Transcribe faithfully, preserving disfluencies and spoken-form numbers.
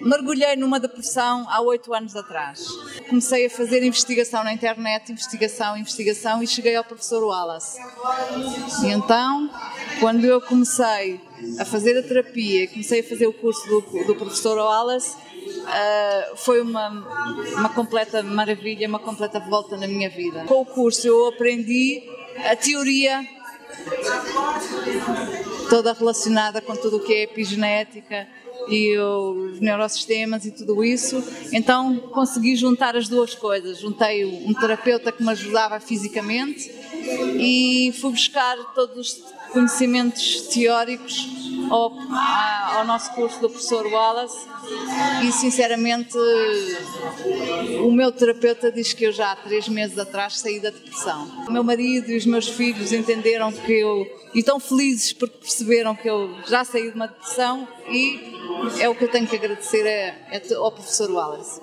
Mergulhei numa depressão há oito anos atrás. Comecei a fazer investigação na internet, investigação, investigação e cheguei ao professor Wallace. E então, quando eu comecei a fazer a terapia, comecei a fazer o curso do, do professor Wallace, uh, foi uma, uma completa maravilha, uma completa volta na minha vida. Com o curso eu aprendi a teoria toda relacionada com tudo o que é epigenética, e os neurossistemas e tudo isso. Então consegui juntar as duas coisas, juntei um terapeuta que me ajudava fisicamente e fui buscar todos os conhecimentos teóricos ao, ao nosso curso do professor Wallace e, sinceramente, o meu terapeuta diz que eu já há três meses atrás saí da depressão. O meu marido e os meus filhos entenderam que eu, e estão felizes porque perceberam que eu já saí de uma depressão, e é o que eu tenho que agradecer é, é ao professor Wallace.